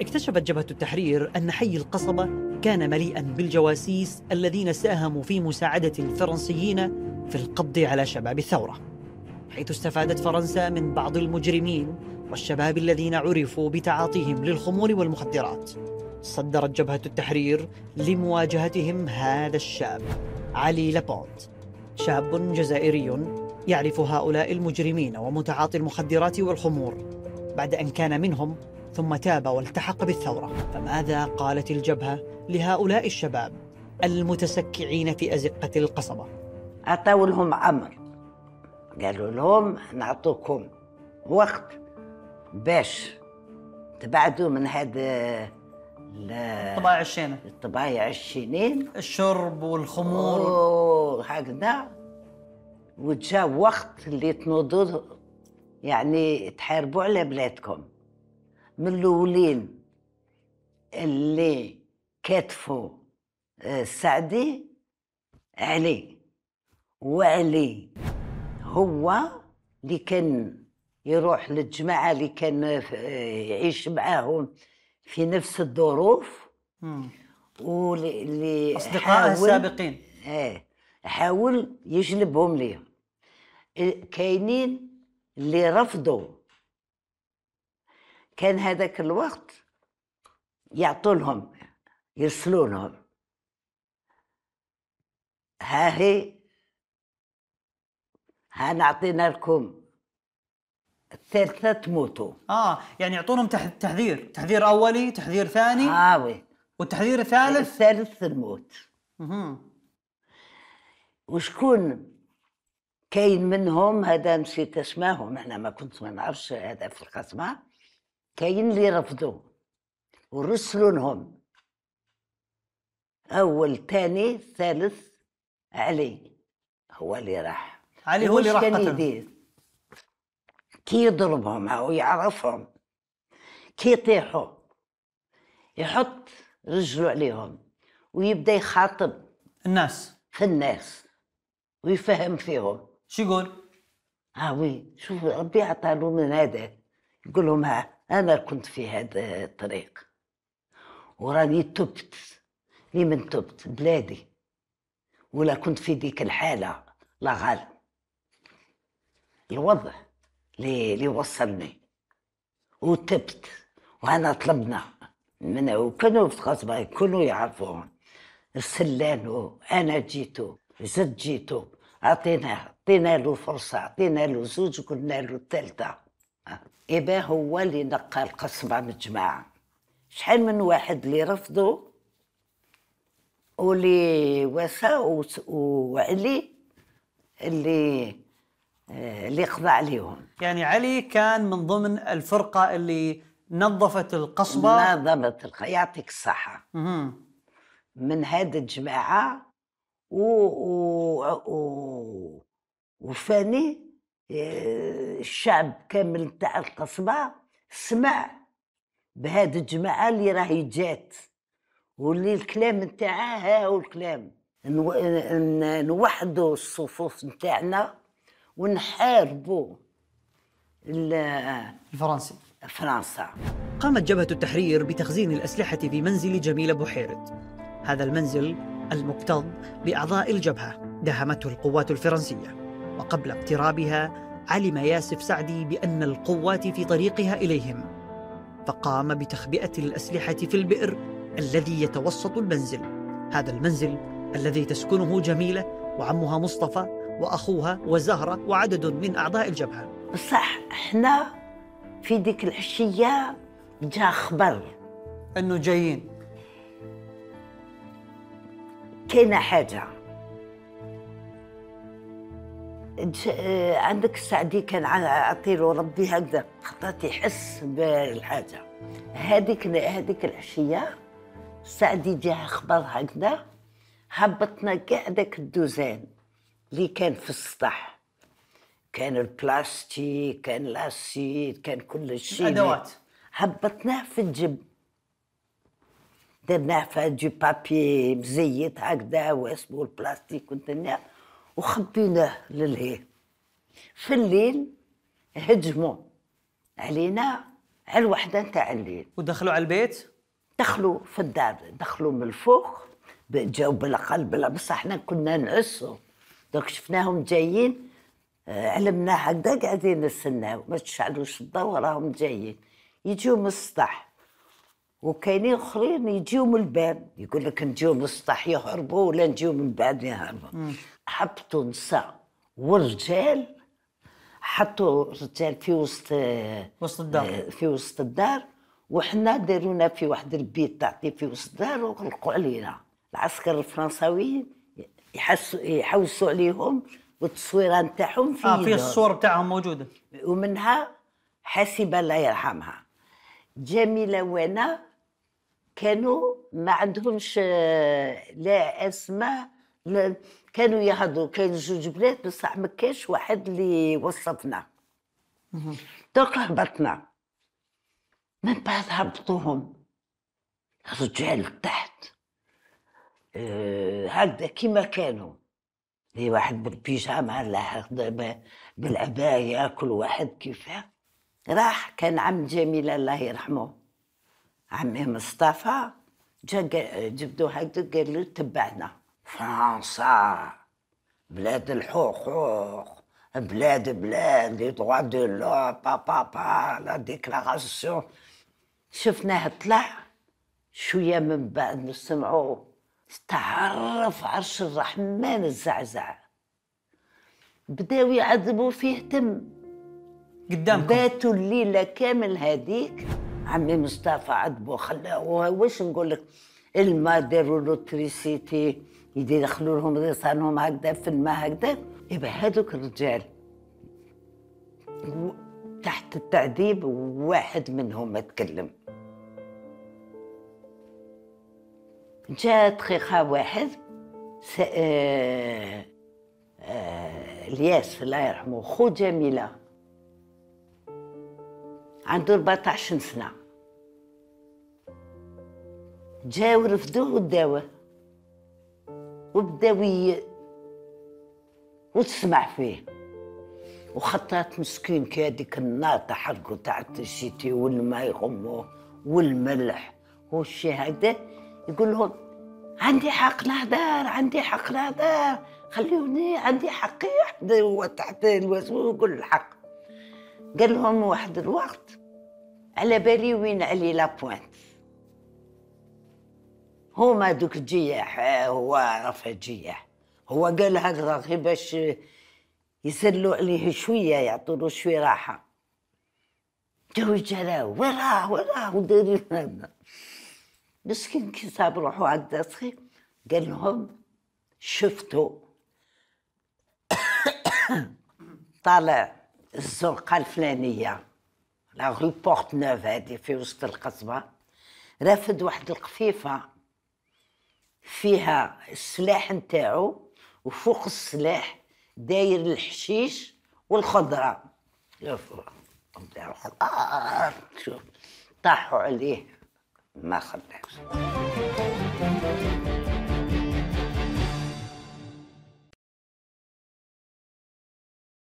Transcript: اكتشفت جبهة التحرير أن حي القصبة كان مليئاً بالجواسيس الذين ساهموا في مساعدة الفرنسيين في القبض على شباب الثورة، حيث استفادت فرنسا من بعض المجرمين والشباب الذين عرفوا بتعاطيهم للخمور والمخدرات. صدرت جبهة التحرير لمواجهتهم هذا الشاب علي لابوانت، شاب جزائري يعرف هؤلاء المجرمين ومتعاطي المخدرات والخمور بعد أن كان منهم ثم تاب والتحق بالثورة. فماذا قالت الجبهة لهؤلاء الشباب المتسكعين في أزقة القصبة؟ أعطوا لهم أمر، قالوا لهم نعطوكم وقت باش تبعدوا من هذا الطبايع الشينة، الطبايع الشينين، الشرب والخمور وهكذا، وجا وقت اللي تنوضوا يعني تحاربوا على بلادكم. من الأولين اللي كتفوا السعدي علي، وعلي هو اللي كان يروح للجماعة اللي كان يعيش معاهم في نفس الظروف، واللي أصدقائه السابقين حاول يجلبهم ليه. كاينين اللي رفضوا، كان هذاك الوقت يعطوا لهم، يرسلوا لهم هاهي هنعطينا لكم الثالثة تموتوا. يعني يعطونهم تحذير، تحذير أولي، تحذير ثاني، وي، والتحذير الثالث، الثالث الموت. وشكون كاين منهم؟ هذا نسيت اسماهم، انا ما كنت ما نعرفش هذا في القسمة. كاين اللي رفضوا ورسلوا لهم أول، ثاني، ثالث. علي هو اللي راح، علي هو اللي راح قتلهم. كي يضربهم أو يعرفهم، كي يطيحوا يحط رجله عليهم ويبدا يخاطب الناس في الناس ويفهم فيهم. شو يقول؟ وي، شوف ربي عطاله من هذا، يقول لهم ها أنا كنت في هذا الطريق وراني تبت، لي من تبت بلادي، ولا كنت في ديك الحالة لا غالب الوضع اللي وصلني وتبت، وأنا طلبنا منه، وكانوا في القصبة يكونوا يعرفون السلان، أنا جيتو زد جيتو، عطينا له فرصة، عطينا له زوج، قلنا له الثالثة. إبا هو اللي نقى القصبة من الجماعة. شحال من واحد اللي رفضوا واللي وساء، وعلي اللي قضى عليهم. يعني علي كان من ضمن الفرقة اللي نظفت القصبة، نظمت القصبة، يعطيك الصحة، من هذه الجماعة. وفاني الشعب كامل تاع القصبة سمع بهذه الجماعة اللي راهي جات، واللي الكلام نتاعها هاو الكلام، نوحدوا الصفوف نتاعنا ونحاربوا الفرنسي فرنسا. قامت جبهة التحرير بتخزين الأسلحة في منزل جميل بحيرة. هذا المنزل المكتظ بأعضاء الجبهة دهمته القوات الفرنسية، وقبل اقترابها علم ياسف سعدي بأن القوات في طريقها إليهم، فقام بتخبئة الأسلحة في البئر الذي يتوسط المنزل. هذا المنزل الذي تسكنه جميلة وعمها مصطفى وأخوها وزهرة وعدد من أعضاء الجبهة. بصح احنا في ديك العشية جاء خبر أنه جايين. كاينة حاجة، عندك السعدي كان عطيله ربي هكذا خطات يحس بالحاجة. هذيك العشية السعدي جاء خبر هكذا، هبطنا كاع داك الدوزان اللي كان في السطح، كان البلاستيك، كان الاسيد، كان كل شيء، الادوات، هبطناه في الجب، درناه في دو بابي مزيت هكذا واسمو البلاستيك والدنيا، وخبيناه للهي. في الليل هجموا علينا الوحده نتاع. ودخلوا على البيت؟ دخلوا في الدار، دخلوا من الفوق، جاو بلا قلب بلا، بصح حنا كنا نعسوا. دوك شفناهم جايين، علمنا هكذا قاعدين نستناو، ما تشعلوش الضو راهم جايين. يجيو من السطح، وكاينين اخرين يجيو من الباب، يقول لك نجيو من السطح يهربوا ولا نجيو من بعد يهربوا. حبطوا النساء والرجال، حطوا الرجال في وسط الدار، في وسط الدار، وحنا دارونا في واحد البيت تعطي في وسط الدار وغلقوا علينا. العسكر الفرنساويين يحوسوا عليهم، والتصويره نتاعهم في في الصور نتاعهم موجوده، ومنها حاسبه الله يرحمها جميله وانا كانوا ما عندهمش لا اسماء، كانوا يهضروا. كانوا زوج بنات بصح ما كانش واحد اللي وصفنا. دوك هبطنا، من بعد هبطوهم الرجال لتحت هكذا كيما كانوا، لي واحد بالبيجامه لا بالعبايه، كل واحد كيفاه. راح كان عم جميل الله يرحمه، عمي مصطفى، جا جبدوه هكذا قال له تبعنا. فرنسا بلاد الحقوق، بلاد لي دوا دو لوم، با لا ديكلاراسيون. شفناه طلع شويه، من بعد نسمعوه تعرف عرش الرحمن الزعزع، بداو يعذبوا فيه. تم قدامكم، باتوا الليله كامل هذيك. عمي مصطفى عذبوا، خلاوه واش نقول لك، الماء داروا له تريسيتي، يدخلوا لهم ريصانهم هكذا في الماء هكذا. إبا هذوك الرجال تحت التعذيب، واحد منهم ما تكلم. جاء دقيقة واحد الياس الله يرحمه، خو جميلة، عنده 14 سنة، جاو رفدوه وداوه وبداو وتسمع فيه. وخطات مسكين كي هذيك النار تحرقو تاع الشتي والما يغموه والملح والشي هكذا، يقول لهم عندي حق نهدر، عندي حق نهدر، خليوني عندي حقي وحدي. هو تحت الوزو يقول الحق. قال لهم واحد الوقت على بالي وين علي لابوانت، هما دوك الجياح، هو رفع الجياح. هو قال هكذا غير باش يسلوا عليه شويه، يعطوا له شويه راحه. جاو يجروا وراه ودايرين هذا مسكين كي صاب روحو هكذا صغير. قال لهم شفتو طالع الزنقه الفلانيه، لا غرو بورت نوف هادي في وسط القصبه، رافد واحد القفيفه فيها السلاح نتاعو، وفوق السلاح داير الحشيش والخضره. شوفوا نتاعو خضار، شوف طاحوا عليه ما خلاش.